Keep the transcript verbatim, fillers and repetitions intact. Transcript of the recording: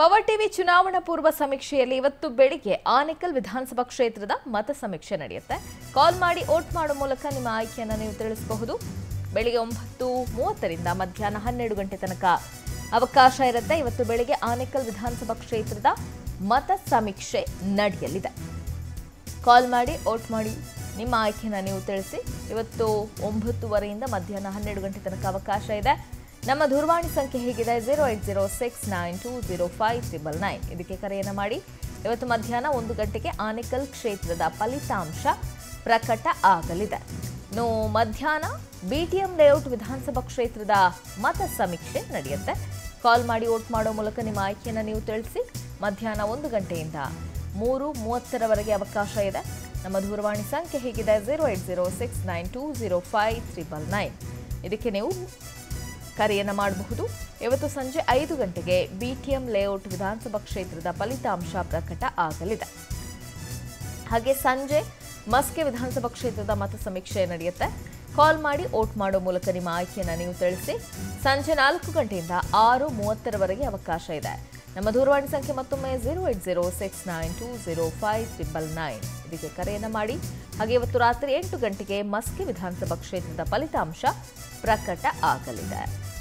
Power TV ಚುನಾವಣಾ ಪೂರ್ವ ಸಮೀಕ್ಷೆಯಲ್ಲಿ ಇವತ್ತು ಬೆಳಿಗ್ಗೆ ಆನೇಕಲ್ ವಿಧಾನಸಭಾ ಕ್ಷೇತ್ರದ ಮತ ಸಮೀಕ್ಷೆ ನಡೆಯುತ್ತೆ. ಕಾಲ್ ಮಾಡಿ ವೋಟ್ ಮಾಡೋ ಮೂಲಕ ನಿಮ್ಮ ಆಯ್ಕೆಯನ್ನು ನೀವು ತಿಳಿಸಬಹುದು. ಬೆಳಿಗ್ಗೆ ಒಂಬತ್ತು ಮೂವತ್ತು ರಿಂದ ಮಧ್ಯಾಹ್ನ ಹನ್ನೆರಡು ಗಂಟೆ ತನಕ ಅವಕಾಶ ಇರುತ್ತೆ. ಇವತ್ತು ಬೆಳಿಗ್ಗೆ ಆನೇಕಲ್ ವಿಧಾನಸಭಾ ಕ್ಷೇತ್ರದ ಮತ ಸಮೀಕ್ಷೆ ನಡೆಯಲಿದೆ. ಕಾಲ್ ಮಾಡಿ ವೋಟ್ ಮಾಡಿ ನಿಮ್ಮ ಆಯ್ಕೆಯನ್ನು ನೀವು ತಿಳಿಸಿ. ಇವತ್ತು ಒಂಬತ್ತುವರೆ ರಿಂದ ಮಧ್ಯಾಹ್ನ ಹನ್ನೆರಡು ಗಂಟೆ ತನಕ ಅವಕಾಶ ಇದೆ. ನಮ್ಮ ದೂರವಾಣಿ ಸಂಖ್ಯೆ ಹೇಗಿದೆ zero eight zero six nine two zero five triple nine ಇದಕ್ಕೆ ಕರೆಯನ್ನು ಮಾಡಿ. ಇವತ್ತು ಮಧ್ಯಾಹ್ನ ಒಂದು ಗಂಟೆಗೆ ಆನೇಕಲ್ ಕ್ಷೇತ್ರದ ಫಲಿತಾಂಶ ಪ್ರಕಟ ಆಗಲಿದೆ. ಇನ್ನು ಮಧ್ಯಾಹ್ನ ಬಿ ಟಿ ಎಂ ಲೇಔಟ್ ವಿಧಾನಸಭಾ ಕ್ಷೇತ್ರದ ಮತ ಸಮೀಕ್ಷೆ ನಡೆಯುತ್ತೆ. ಕಾಲ್ ಮಾಡಿ ವೋಟ್ ಮಾಡೋ ಮೂಲಕ ನಿಮ್ಮ ಆಯ್ಕೆಯನ್ನು ನೀವು ತಿಳಿಸಿ. ಮಧ್ಯಾಹ್ನ ಒಂದು ಗಂಟೆಯಿಂದ ಮೂರು ಮೂವತ್ತರವರೆಗೆ ಅವಕಾಶ ಇದೆ. ನಮ್ಮ ದೂರವಾಣಿ ಸಂಖ್ಯೆ ಹೇಗಿದೆ zero eight zero six nine two zero five triple nine ಇದಕ್ಕೆ ನೀವು ಕರೆಯನ್ನು ಮಾಡಬಹುದು. ಇವತ್ತು ಸಂಜೆ ಐದು ಗಂಟೆಗೆ ಬಿಟಿಎಂ ಲೇಔಟ್ ವಿಧಾನಸಭಾ ಕ್ಷೇತ್ರದ ಫಲಿತಾಂಶ ಪ್ರಕಟ ಆಗಲಿದೆ. ಹಾಗೆ ಸಂಜೆ ಮಸ್ಕೆ ವಿಧಾನಸಭಾ ಕ್ಷೇತ್ರದ ಮತ ಸಮೀಕ್ಷೆ ನಡೆಯುತ್ತೆ. ಕಾಲ್ ಮಾಡಿ ವೋಟ್ ಮಾಡೋ ಮೂಲಕ ನಿಮ್ಮ ಆಯ್ಕೆಯನ್ನು ನೀವು ತಿಳಿಸಿ. ಸಂಜೆ ನಾಲ್ಕು ಗಂಟೆಯಿಂದ ಆರು ಮೂವತ್ತರವರೆಗೆ ಅವಕಾಶ ಇದೆ. ನಮ್ಮ ದೂರವಾಣಿ ಸಂಖ್ಯೆ ಮತ್ತೊಮ್ಮೆ zero eight zero six nine two zero five triple nine ಇದಕ್ಕೆ ಕರೆಯನ್ನು ಮಾಡಿ. ಹಾಗೆ ಇವತ್ತು ರಾತ್ರಿ ಎಂಟು ಗಂಟೆಗೆ ಮಸ್ಕಿ ವಿಧಾನಸಭಾ ಕ್ಷೇತ್ರದ ಫಲಿತಾಂಶ ಪ್ರಕಟ ಆಗಲಿದೆ.